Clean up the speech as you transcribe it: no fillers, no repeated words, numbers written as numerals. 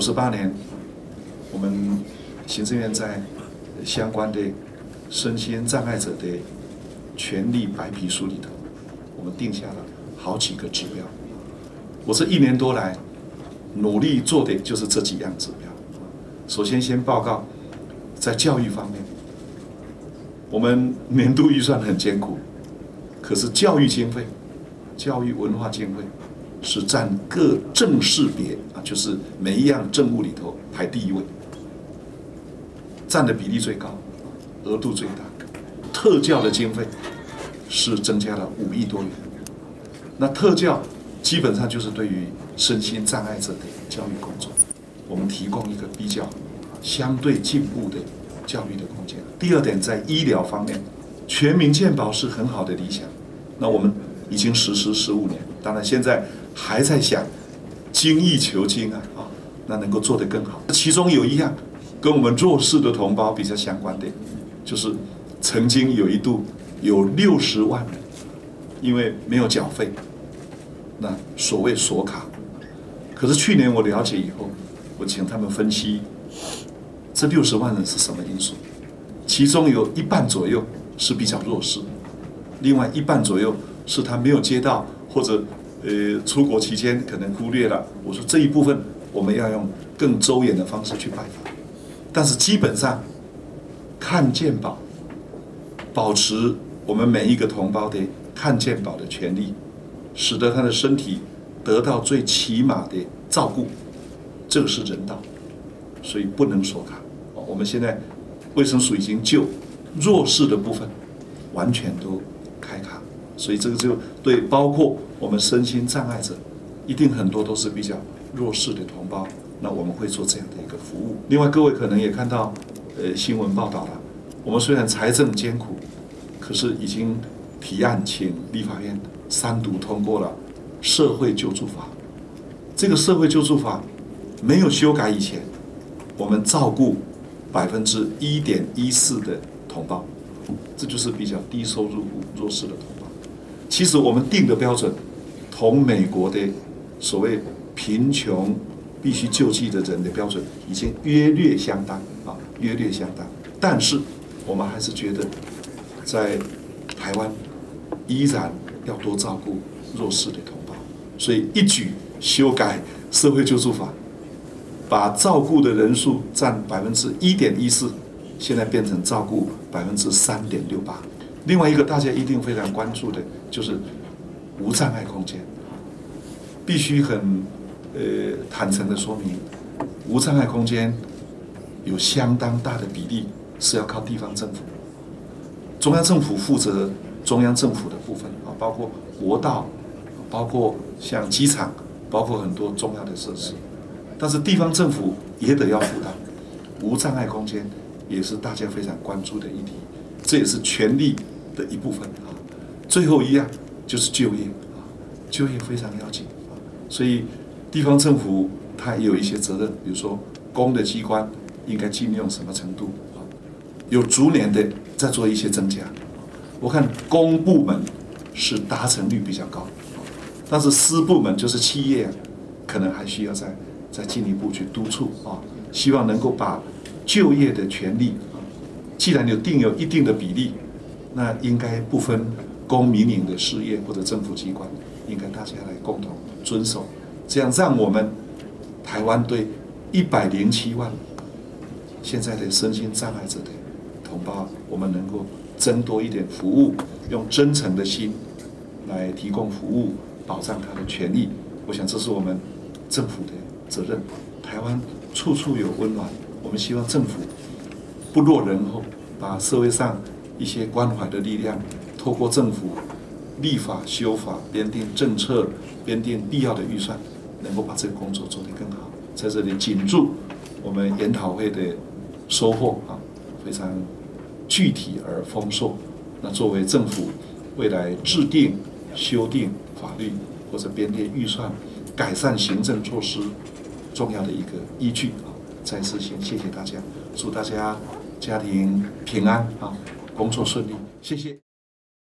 98年，我们行政院在相关的身心障碍者的权利白皮书里头，我们定下了好几个指标。我这1年多来努力做的就是这几样指标。首先，先报告在教育方面，我们年度预算很艰苦，可是教育经费、教育文化经费是占各政事别啊，就是每一样政务里头排第1位，占的比例最高，额度最大。特教的经费是增加了5亿多元。那特教基本上就是对于身心障碍者的教育工作，我们提供一个比较相对进步的教育的空间。第2点，在医疗方面，全民健保是很好的理想，那我们已经实施15年，当然现在还在想精益求精啊，那能够做得更好。其中有一样跟我们弱势的同胞比较相关的，就是曾经有一度有60万人因为没有缴费，那所谓锁卡。可是去年我了解以后，我请他们分析这60万人是什么因素，其中有1半左右是比较弱势，另外1半左右是他没有接到或者出国期间可能忽略了。我说这一部分我们要用更周延的方式去摆放，但是基本上看健保，保持我们每一个同胞的看健保的权利，使得他的身体得到最起码的照顾，这个是人道，所以不能锁卡。我们现在卫生署已经就弱势的部分完全都开卡，所以这个就对包括我们身心障碍者，一定很多都是比较弱势的同胞，那我们会做这样的一个服务。另外，各位可能也看到新闻报道了，我们虽然财政艰苦，可是已经提案请立法院3读通过了社会救助法。这个社会救助法没有修改以前，我们照顾1.14%的同胞，这就是比较低收入弱势的同胞。其实我们定的标准同美国的所谓贫穷必须救济的人的标准已经约略相当啊，约略相当。但是我们还是觉得，在台湾依然要多照顾弱势的同胞，所以一举修改社会救助法，把照顾的人数占1.14%，现在变成照顾3.68%。另外一个大家一定非常关注的就是无障碍空间，必须很坦诚的说明，无障碍空间有相当大的比例是要靠地方政府。中央政府负责中央政府的部分啊，包括国道，包括像机场，包括很多重要的设施，但是地方政府也得要负担。无障碍空间也是大家非常关注的议题，这也是权利的一部分啊。最后一样就是就业啊，就业非常要紧啊，所以地方政府它也有一些责任，比如说公的机关应该尽用什么程度啊，有逐年的再做一些增加。我看公部门是达成率比较高，但是私部门就是企业可能还需要再进一步去督促啊，希望能够把就业的权利，既然有一定的比例，那应该不分公民营的事业或者政府机关，应该大家来共同遵守，这样让我们台湾对107万现在的身心障碍者的同胞，我们能够增多一点服务，用真诚的心来提供服务，保障他的权益。我想这是我们政府的责任。台湾处处有温暖，我们希望政府不落人后，把社会上一些关怀的力量，透过政府立法、修法、编定政策、编定必要的预算，能够把这个工作做得更好。在这里谨祝我们研讨会的收获啊，非常具体而丰硕。那作为政府未来制定、修订法律或者编列预算、改善行政措施重要的一个依据啊！再次先谢谢大家，祝大家家庭平安啊，工作顺利，谢谢。